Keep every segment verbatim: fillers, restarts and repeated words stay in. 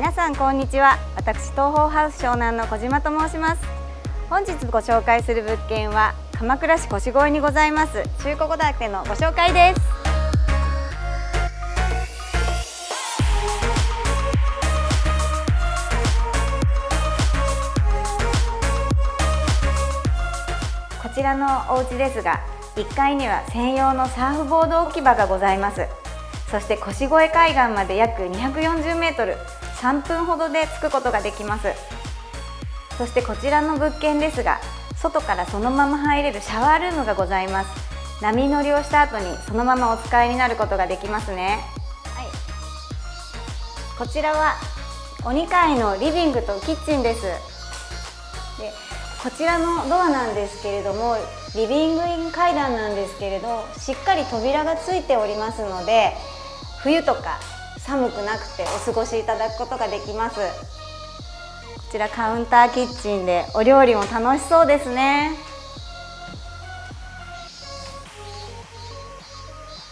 皆さんこんにちは。私、東宝ハウス湘南の小島と申します。本日ご紹介する物件は鎌倉市腰越にございます中古戸建てのご紹介です。こちらのお家ですが、いっかいには専用のサーフボード置き場がございます。そして腰越海岸まで約にひゃくよんじゅうメートル、さんぷんほどで着くことができます。そしてこちらの物件ですが、外からそのまま入れるシャワールームがございます。波乗りをした後にそのままお使いになることができますね、はい、こちらはおにかいのリビングとキッチンです。でこちらのドアなんですけれども、リビングイン階段なんですけれど、しっかり扉がついておりますので、冬とか寒くなくてお過ごしいただくことができます。こちらカウンターキッチンでお料理も楽しそうですね。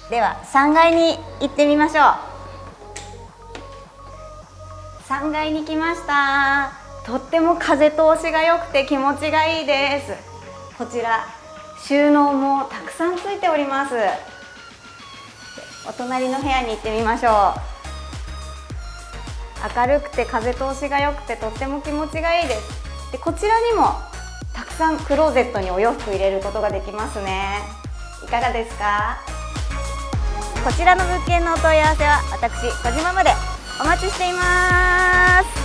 ではさんがいに行ってみましょう。さんがいに来ました。とっても風通しが良くて気持ちがいいです。こちら収納もたくさんついております。お隣の部屋に行ってみましょう。明るくて風通しが良くてとっても気持ちがいいです。でこちらにもたくさんクローゼットにお洋服入れることができますね。いかがですか？こちらの物件のお問い合わせは私小島までお待ちしています。